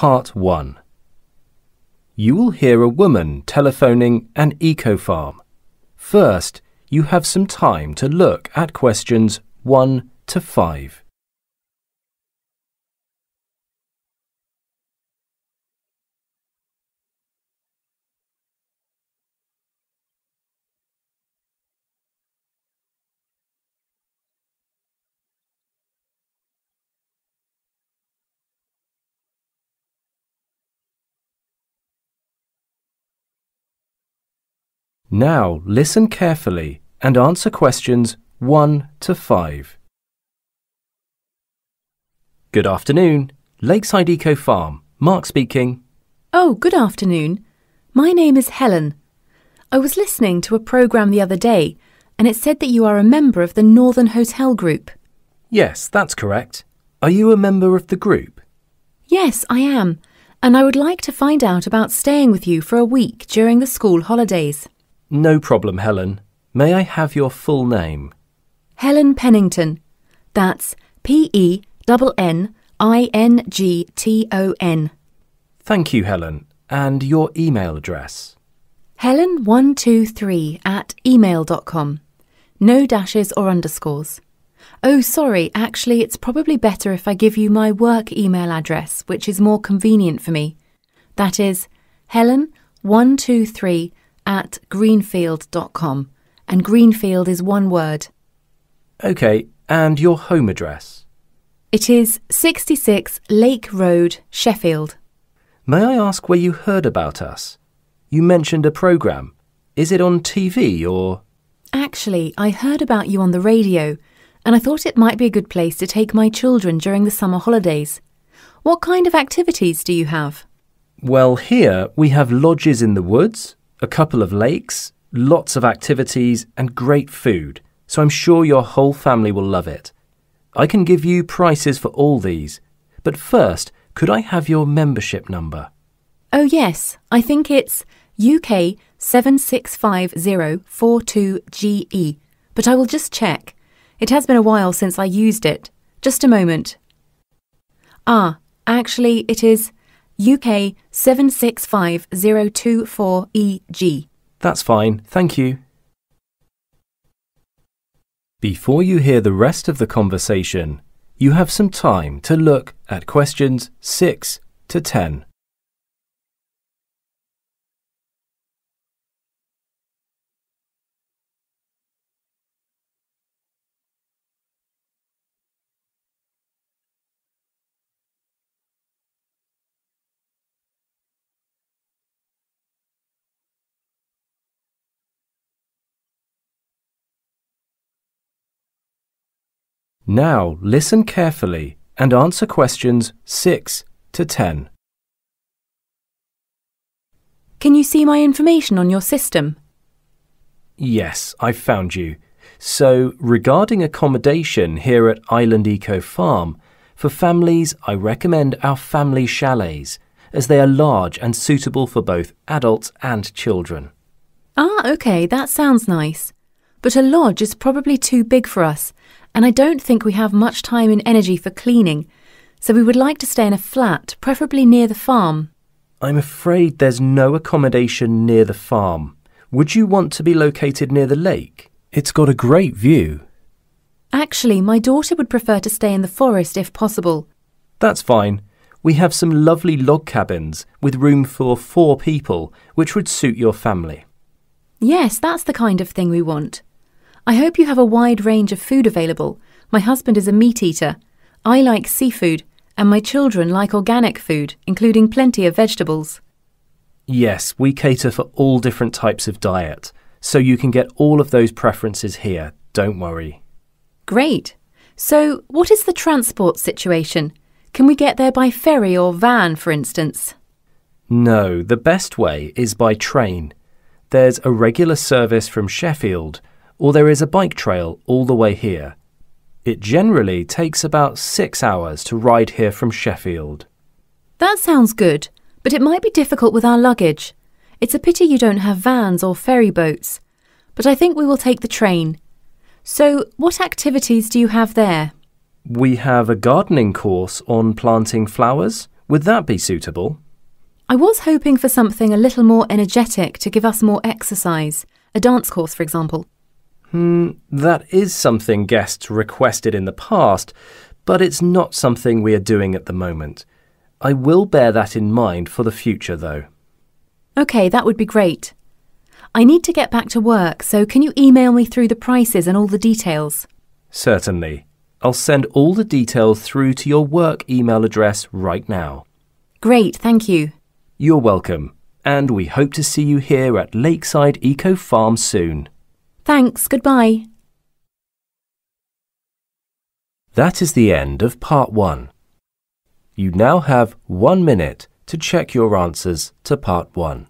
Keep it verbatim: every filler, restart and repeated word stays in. Part one. You will hear a woman telephoning an eco farm. First, you have some time to look at questions one to five. Now listen carefully and answer questions one to five. Good afternoon. Lakeside Eco Farm. Mark speaking. Oh, good afternoon. My name is Helen. I was listening to a programme the other day and it said that you are a member of the Northern Hotel Group. Yes, that's correct. Are you a member of the group? Yes, I am. And I would like to find out about staying with you for a week during the school holidays. No problem, Helen. May I have your full name? Helen Pennington. That's P E N N I N G T O N. Thank you, Helen. And your email address? Helen one two three at email dot com. No dashes or underscores. Oh, sorry, actually it's probably better if I give you my work email address, which is more convenient for me. That is Helen one two three at greenfield dot com, and Greenfield is one word. OK, and your home address? It is sixty-six Lake Road, Sheffield. May I ask where you heard about us? You mentioned a programme. Is it on T V or...? Actually, I heard about you on the radio, and I thought it might be a good place to take my children during the summer holidays. What kind of activities do you have? Well, here we have lodges in the woods, a couple of lakes, lots of activities and great food, so I'm sure your whole family will love it. I can give you prices for all these, but first, could I have your membership number? Oh yes, I think it's U K seven six five zero four two G E, but I will just check. It has been a while since I used it. Just a moment. Ah, actually it is U K seven six five zero two four E G. That's fine, thank you. Before you hear the rest of the conversation, you have some time to look at questions six to ten. Now listen carefully and answer questions six to ten. Can you see my information on your system? Yes, I've found you. So, regarding accommodation here at Island Eco Farm, for families I recommend our family chalets, as they are large and suitable for both adults and children. Ah, okay, that sounds nice. But a lodge is probably too big for us, and I don't think we have much time and energy for cleaning, so we would like to stay in a flat, preferably near the farm. I'm afraid there's no accommodation near the farm. Would you want to be located near the lake? It's got a great view. Actually, my daughter would prefer to stay in the forest if possible. That's fine. We have some lovely log cabins with room for four people, which would suit your family. Yes, that's the kind of thing we want. I hope you have a wide range of food available. My husband is a meat eater. I like seafood, and my children like organic food, including plenty of vegetables. Yes, we cater for all different types of diet, so you can get all of those preferences here, don't worry. Great. So, what is the transport situation? Can we get there by ferry or van, for instance? No, the best way is by train. There's a regular service from Sheffield, or there is a bike trail all the way here. It generally takes about six hours to ride here from Sheffield. That sounds good, but it might be difficult with our luggage. It's a pity you don't have vans or ferry boats, but I think we will take the train. So, what activities do you have there? We have a gardening course on planting flowers, Would that be suitable? I was hoping for something a little more energetic to give us more exercise, a dance course, for example. Hmm, that is something guests requested in the past, but it's not something we are doing at the moment. I will bear that in mind for the future, though. OK, that would be great. I need to get back to work, so can you email me through the prices and all the details? Certainly. I'll send all the details through to your work email address right now. Great, thank you. You're welcome, and we hope to see you here at Lakeside Eco Farm soon. Thanks, goodbye. That is the end of part one. You now have one minute to check your answers to part one.